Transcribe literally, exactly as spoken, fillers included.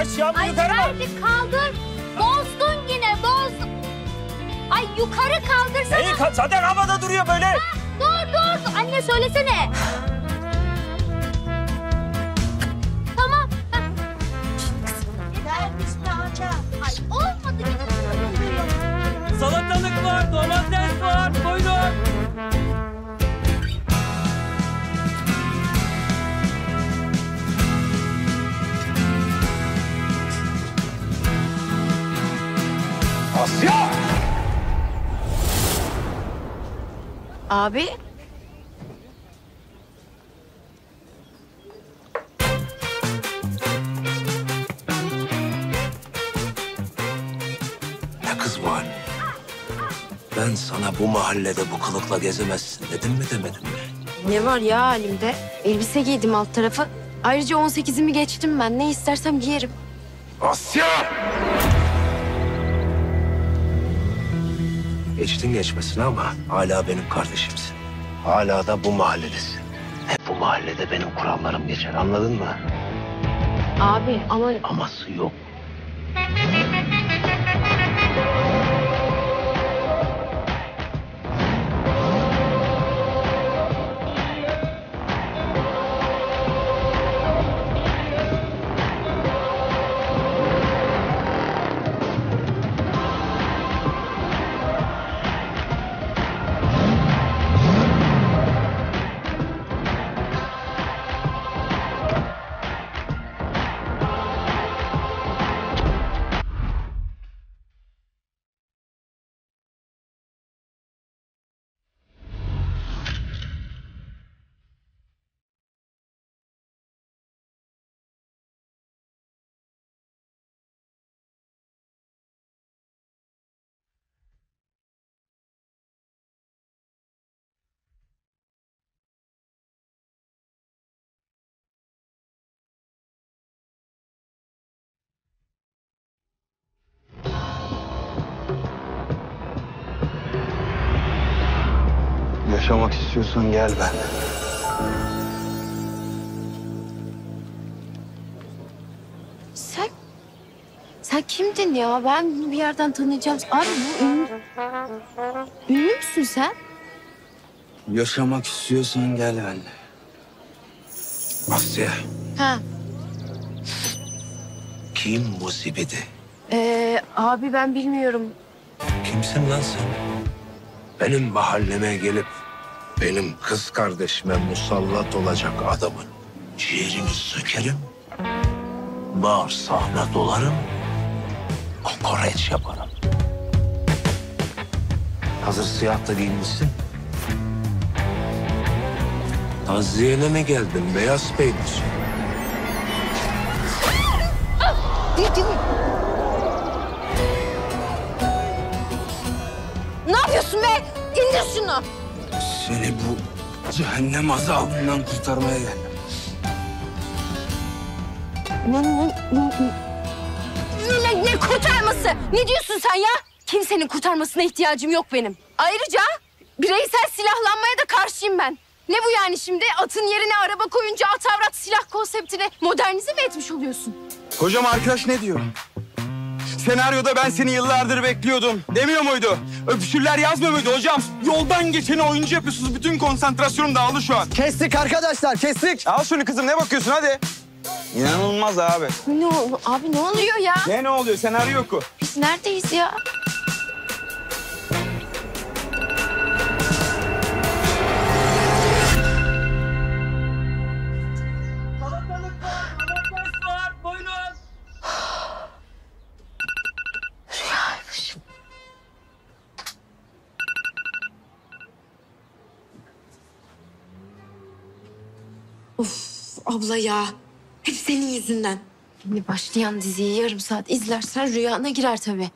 Asya'm yukarı bak. Ay verdi kaldır. Bozdun yine bozdun. Ay yukarı kaldırsana. Neyi ka zaten havada duruyor böyle. Ha, dur dur. Anne söylesene. Tamam. Gidermiş ağaca. Ay olmadı. Salatalık var, domates var. Buyurun. Asya! Abi? Ne kız var? Ben sana bu mahallede bu kılıkla gezemezsin dedim mi demedim mi? Ne var ya halimde? Elbise giydim alt tarafı. Ayrıca on sekizimi geçtim ben. Ne istersem giyerim. Asya! Geçtin geçmesine ama hala benim kardeşimsin. Hala da bu mahalledesin. Hep bu mahallede benim kurallarım geçer. Anladın mı? Abi ama... Aması yok. Yaşamak istiyorsan gel ben. Sen... Sen kimdin ya? Ben bunu bir yerden tanıyacağım. Abi bu ünlü... Ünlü müsün sen? Yaşamak istiyorsan gel ben. Asya. Ha. Kim bu zibidi? Ee, abi ben bilmiyorum. Kimsin lan sen? Benim mahalleme gelip... Benim kız kardeşime musallat olacak adamın ciğerini sökerim, bağırsağına dolarım, kokoreç yaparım. Hazır siyah da giyinmişsin. Taziyene mi geldin beyaz peynir? Ne yapıyorsun be? İndir şunu. Seni bu cehennem azabından kurtarmaya geldim. Ne, ne, ne, ne kurtarması? Ne diyorsun sen ya? Kimsenin kurtarmasına ihtiyacım yok benim. Ayrıca bireysel silahlanmaya da karşıyım ben. Ne bu yani şimdi? Atın yerine araba koyunca at avrat silah konseptini modernize mi etmiş oluyorsun? Hocam arkadaş ne diyor? Senaryoda ben seni yıllardır bekliyordum. Demiyor muydu? Öpüşürler yazmıyor muydu hocam? Yoldan geçeni oyuncu yapıyorsunuz. Bütün konsantrasyonum dağıldı şu an. Kestik arkadaşlar, kestik. Al şunu kızım, ne bakıyorsun hadi. İnanılmaz abi. Ne oldu? Abi ne oluyor ya? Ne ne oluyor? Senaryo oku. Biz neredeyiz ya? Of abla ya. Hep senin yüzünden. Şimdi başlayan diziyi yarım saat izlersen rüyana girer tabii.